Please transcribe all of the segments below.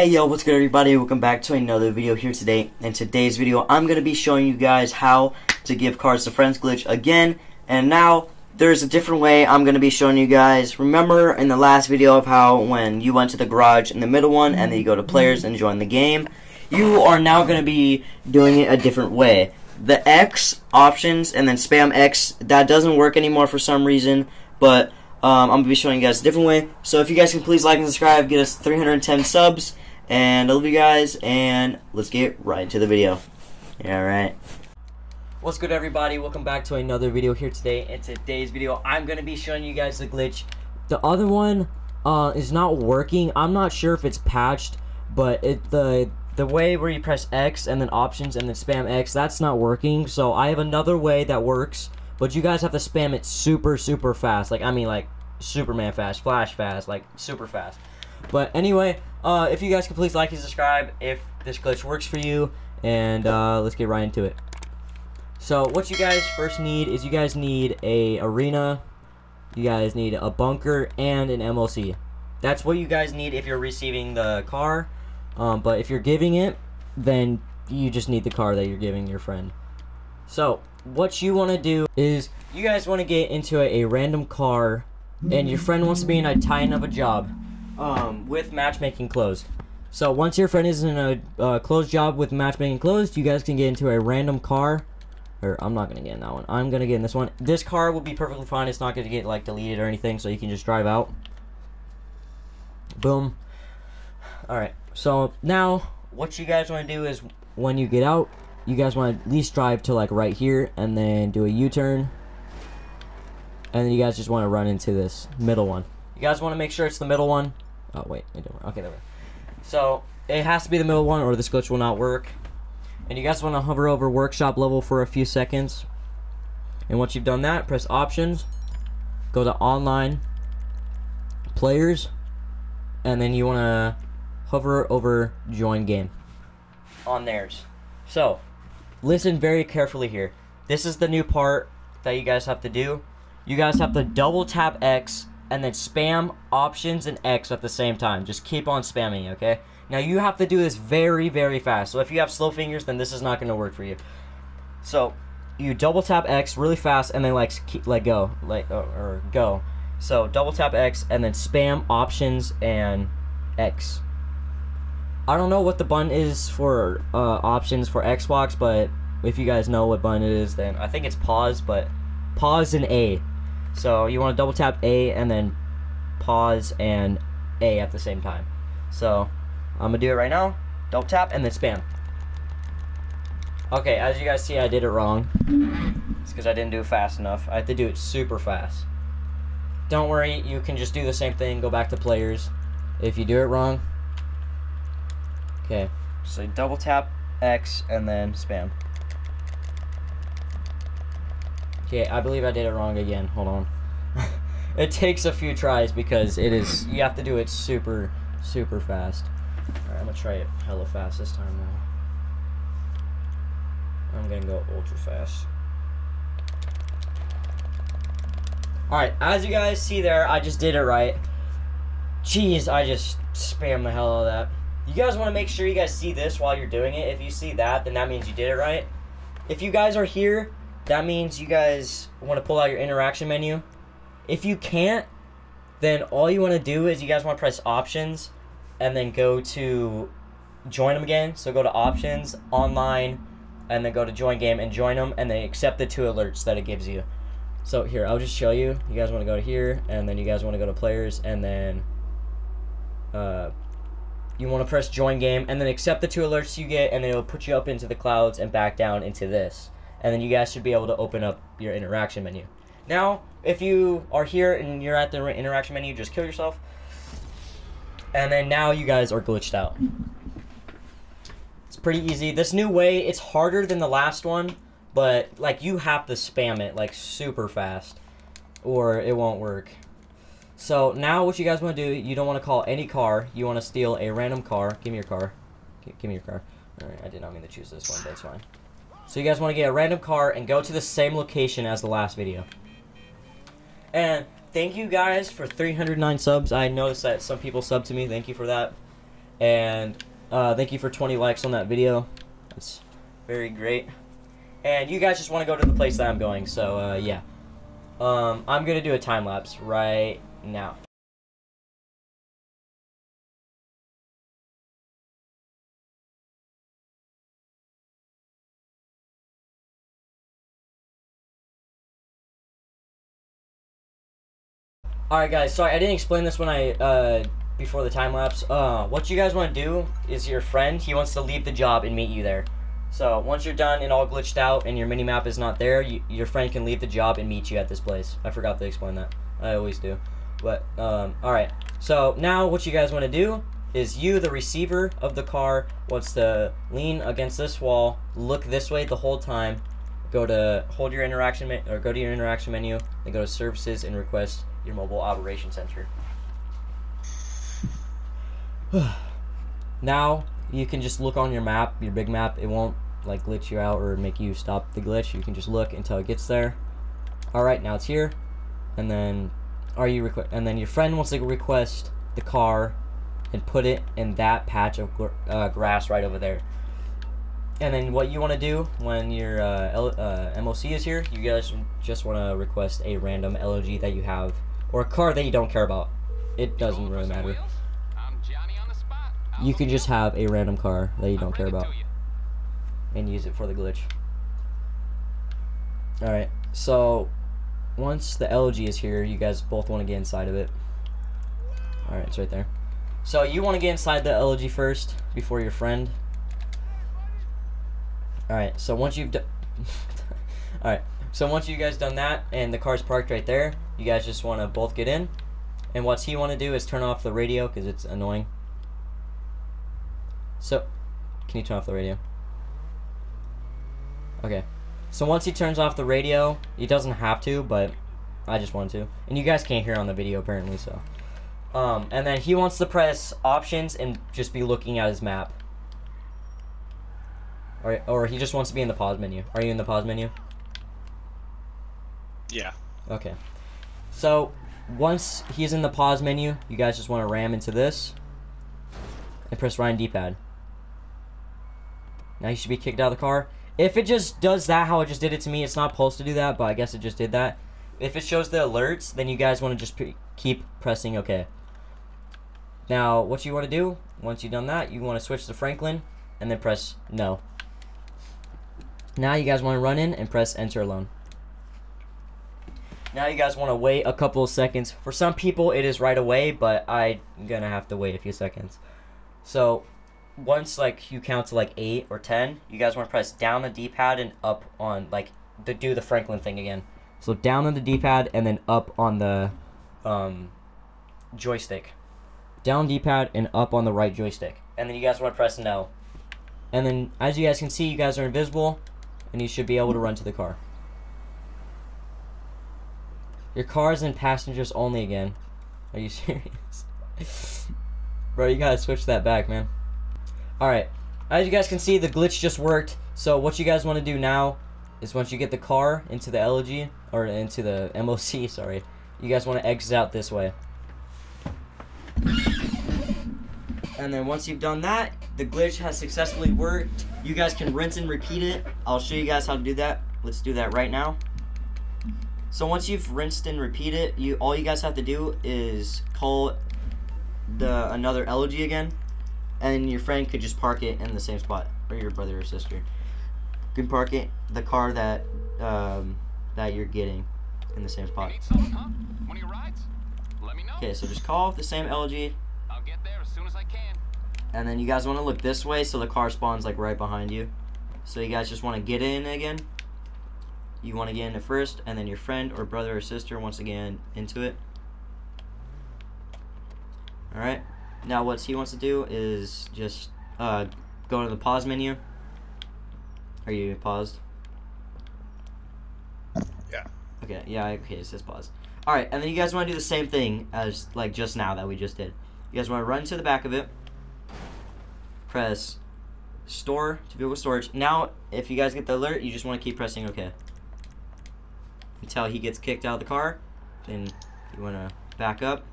Hey yo, what's good everybody? Welcome back to another video here today. In today's video, I'm going to be showing you guys how to give cards to friends glitch again. And now, there's a different way I'm going to be showing you guys. Remember in the last video of how when you went to the garage in the middle one, and then you go to players and join the game, you are now going to be doing it a different way. The X options and then spam X, that doesn't work anymore for some reason, but I'm going to be showing you guys a different way. So if you guys can please like and subscribe, get us 310 subs. And I love you guys, and let's get right into the video. Alright. What's good everybody, welcome back to another video here today. In today's video, I'm going to be showing you guys the glitch. The other one is not working. I'm not sure if it's patched, but the way where you press X and then options and then spam X, that's not working. So I have another way that works, but you guys have to spam it super, super fast. Like, I mean like Superman fast, Flash fast, like super fast. But anyway, if you guys could please like and subscribe if this glitch works for you, and let's get right into it. So what you guys first need is you guys need a arena, you guys need a bunker, and an MLC. That's what you guys need if you're receiving the car, but if you're giving it, then you just need the car that you're giving your friend. So what you want to do is you guys want to get into a random car, and your friend wants to be in a titan of a job. With matchmaking closed. So once your friend is in a closed job with matchmaking closed, you guys can get into a random car. Or I'm not gonna get in that one. I'm gonna get in this one. This car will be perfectly fine. It's not gonna get like deleted or anything, so you can just drive out. Boom. Alright, so now what you guys wanna do is when you get out, you guys wanna at least drive to like right here and then do a U-turn. And then you guys just wanna run into this middle one. You guys wanna make sure it's the middle one. Oh wait, it didn't work. Okay, there we go. So it has to be the middle one, or this glitch will not work. And you guys want to hover over workshop level for a few seconds. And once you've done that, press options, go to online, players, and then you want to hover over join game on theirs. So listen very carefully here. This is the new part that you guys have to do. You guys have to double tap X and then spam options and X at the same time. Just keep on spamming, okay? Now you have to do this very, very fast. So if you have slow fingers, then this is not gonna work for you. So you double tap X really fast and then like keep, let go. So double tap X and then spam options and X. I don't know what the button is for options for Xbox, but if you guys know what button it is, then I think it's pause, but pause and A. So you want to double tap A and then pause and A at the same time. So I'm gonna do it right now. Double tap and then spam. Okay, as you guys see, I did it wrong. It's because I didn't do it fast enough. I had to do it super fast. Don't worry, you can just do the same thing. Go back to players if you do it wrong. Okay, so double tap X and then spam. Okay, I believe I did it wrong again. Hold on. It takes a few tries because it is, you have to do it super, super fast. Alright, I'm gonna try it hella fast this time now. I'm gonna go ultra fast. Alright, as you guys see there, I just did it right. Jeez, I just spammed the hell out of that. You guys wanna make sure you guys see this while you're doing it. If you see that, then that means you did it right. If you guys are here, that means you guys want to pull out your interaction menu. If you can't, then all you want to do is you guys want to press options and then go to join them again. So go to options, online, and then go to join game and join them, and then accept the two alerts that it gives you. So here, I'll just show you. You guys want to go to here, and then you guys want to go to players, and then you want to press join game and then accept the two alerts you get, and then it'll put you up into the clouds and back down into this. And then you guys should be able to open up your interaction menu. Now, if you are here and you're at the interaction menu, just kill yourself. And then now you guys are glitched out. It's pretty easy. This new way, it's harder than the last one, but like you have to spam it like super fast or it won't work. So now what you guys want to do, you don't want to call any car. You want to steal a random car. Give me your car. Give me your car. All right, I did not mean to choose this one, but it's fine. So you guys want to get a random car and go to the same location as the last video. And thank you guys for 309 subs. I noticed that some people subbed to me. Thank you for that. And thank you for 20 likes on that video. That's very great. And you guys just want to go to the place that I'm going, so yeah. I'm going to do a time lapse right now. Alright guys, sorry I didn't explain this when I before the time lapse. What you guys want to do is your friend, he wants to leave the job and meet you there. So once you're done and all glitched out and your minimap is not there, your friend can leave the job and meet you at this place. I forgot to explain that. I always do. But alright. So now what you guys want to do is you, the receiver of the car, wants to lean against this wall, look this way the whole time, go to your interaction menu, then go to services and request your mobile operation center. Now you can just look on your map, your big map. It won't like glitch you out or make you stop the glitch. You can just look until it gets there. All right, now it's here, and then your friend wants to request the car and put it in that patch of grass right over there. And then what you want to do when your MOC is here, you guys just want to request a random LOG that you have, or a car that you don't care about. It doesn't really matter. You can just have a random car that you don't care about and use it for the glitch. Alright, so once the LOG is here, you guys both want to get inside of it. Alright, it's right there. So you want to get inside the LOG first before your friend. Alright, so once you've done Alright, so once you guys done that and the car's parked right there, you guys just want to both get in. And what he want to do is turn off the radio because it's annoying. So, can you turn off the radio? Okay. So once he turns off the radio, he doesn't have to, but I just want to. And you guys can't hear on the video apparently, so. And then he wants to press options and just be looking at his map. Or he just wants to be in the pause menu. Are you in the pause menu? Yeah. Okay. So, once he's in the pause menu, you guys just want to ram into this. And press right on D-pad. Now you should be kicked out of the car. If it just does that how it just did it to me, it's not supposed to do that, but I guess it just did that. If it shows the alerts, then you guys want to just keep pressing OK. Now, what you want to do, once you've done that, you want to switch to Franklin, and then press No. Now you guys want to run in and press enter alone. Now you guys want to wait a couple of seconds. For some people it is right away, but I'm going to have to wait a few seconds. So once like you count to like 8 or 10, you guys want to press down the D-pad and up on like do the Franklin thing again. So down on the D-pad and then up on the joystick. Down D-pad and up on the right joystick. And then you guys want to press no. And then as you guys can see, you guys are invisible. And you should be able to run to the car. Your car is in passengers only again. Are you serious? Bro, you gotta switch that back, man. Alright. As you guys can see, the glitch just worked. So what you guys want to do now is once you get the car into the LOG, or into the MOC, sorry, you guys want to exit out this way. And then once you've done that, the glitch has successfully worked. You guys can rinse and repeat it. I'll show you guys how to do that. Let's do that right now. So once you've rinsed and repeat it, all you guys have to do is call another LOG again, and your friend could just park it in the same spot, or your brother or sister. You can park it, the car that that you're getting, in the same spot. Okay, so just call the same LOG. I'll get there as soon as I can. And then you guys want to look this way so the car spawns like right behind you. So you guys just want to get in again. You want to get in it first, and then your friend or brother or sister wants to get into it. Alright. Now what he wants to do is just go to the pause menu. Are you paused? Yeah. Okay, yeah, okay, it says pause. Alright, and then you guys want to do the same thing as like just now that we just did. You guys want to run to the back of it. Press store to Google storage. Now, if you guys get the alert, you just want to keep pressing OK. Until he gets kicked out of the car. Then you want to back up.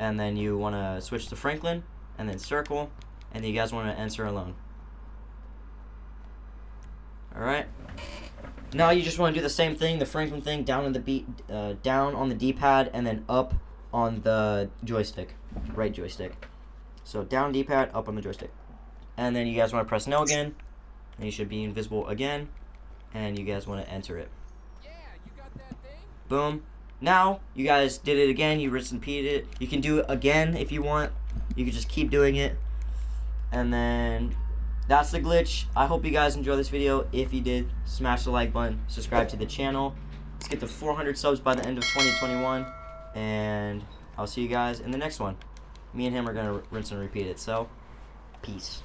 And then you want to switch to Franklin. and then circle, and you guys want to enter alone. Alright. Now you just want to do the same thing, the Franklin thing, down on the down on the D-pad, and then up on the joystick, right joystick. So down D-pad, up on the joystick. And then you guys want to press no again, and you should be invisible again, and you guys want to enter it. Yeah, you got that thing? Boom. Now, you guys did it again, you just repeated it. You can do it again if you want. You can just keep doing it. And then, that's the glitch. I hope you guys enjoyed this video. If you did, smash the like button, subscribe to the channel. Let's get to 400 subs by the end of 2021. And I'll see you guys in the next one. Me and him are going to rinse and repeat it. So, peace.